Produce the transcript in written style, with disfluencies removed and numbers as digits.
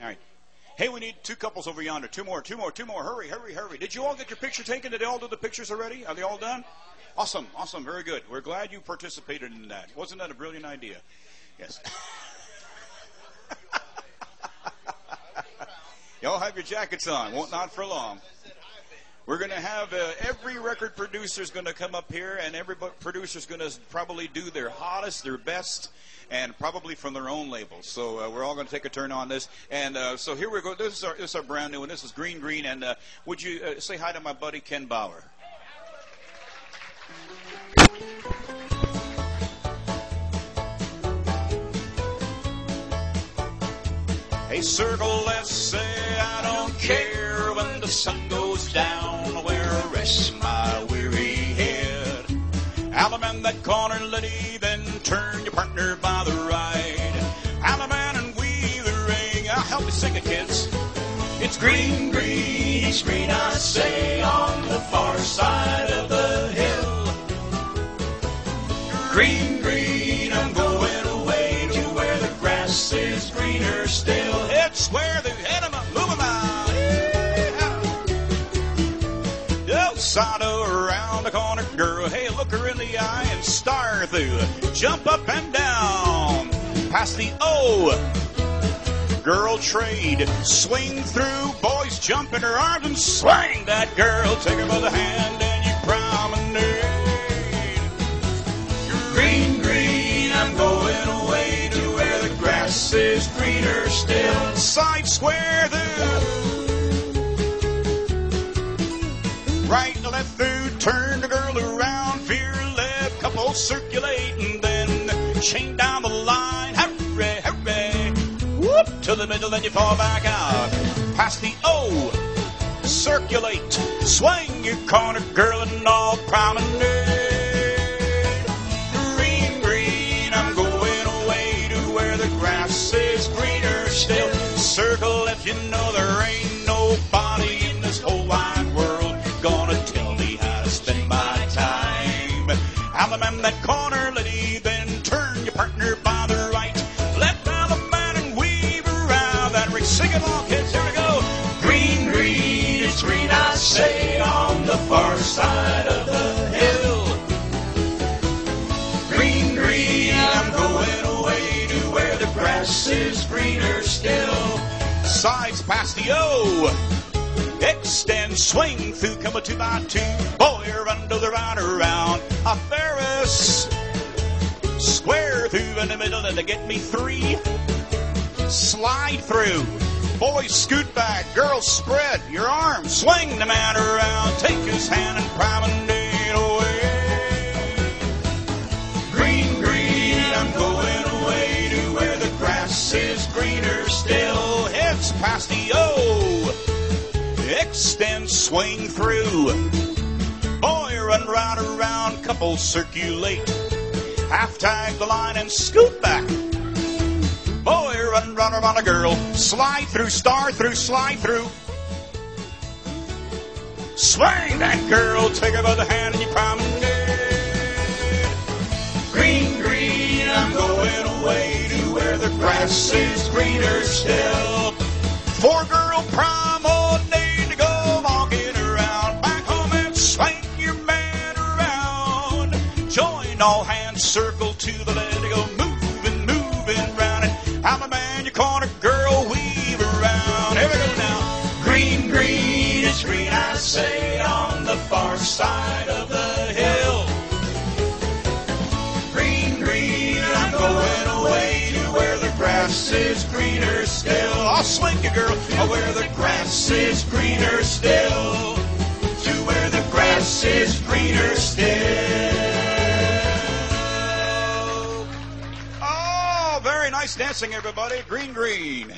All right. Hey, we need two couples over yonder. Two more. Hurry, hurry, hurry. Did you all get your picture taken? Did they all do the pictures already? Are they all done? Awesome. Very good. We're glad you participated in that. Wasn't that a brilliant idea? Yes. Y'all have your jackets on. Won't not for long. We're going to have every record producer is going to come up here, and every producer is going to probably do their hottest, their best, and probably from their own label. So we're all going to take a turn on this. And so here we go. This is our brand new one. This is Green Green. And would you say hi to my buddy Ken Bower? Hey, circle, let's say I don't care when the sun goes down, where I rest my weary head. Alaman that corner, let even turn your partner by the right. Alaman and we the ring, I'll help you sing it, kids. It's green, green, it's green, I say, on the far side of the hill. Green, green, I'm going away to where the grass is greener still. Where the enema move about, yeah. Side around the corner, girl. Hey, look her in the eye and star through. Jump up and down past the O. Girl trade, swing through. Boys jump in her arms and swing that girl. Take her by the hand and you promenade. Green, green, I'm going away to where the grass is greener still. Side square through, right and left through, turn the girl around, veer left, couple circulate, and then chain down the line, hurry, hurry, whoop, to the middle, then you fall back out, past the O, circulate, swing your corner, girl, and all promenade. Green, green, I'm going away to where the grass is greener still. Circle if you know there ain't nobody in this whole wide world gonna tell me how to spend my time. Alabama that corner, lady, then turn your partner by the right. Let Alabama and weave around that ring. Sing along, kids, here we go. Green, green, it's green, I say, on the far side of the hill. Green, green, I'm going away to where the grass is greener still. Sides past the O, extend, swing through, come a 2x2, boy, run to the right around a Ferris, square through in the middle, and to get me three, slide through, boys scoot back, girls spread your arms, swing the man around, take his hand and promenade away. Green, green, I'm going away to where the grass is greener still. Past the O, extend, swing through, boy, run right around, couple circulate, half tag the line and scoot back, boy, run right around a girl, slide through, star through, slide through, swing that girl, take her by the hand and you promenade. Green, green, I'm going away to where the grass is greener still. Four-girl promenade to go walking around, back home and swing your man around. Join all hands, circle to the left, go moving round it. I'm a man, your corner, girl, weave around. Here we go now. Green, green, it's green, I say, on the far side of the hill. Green, green, I'm going away to where the grass is greener still. I'll swing you, girl, to where the grass is greener still. To where the grass is greener still. Oh, very nice dancing, everybody. Green, green.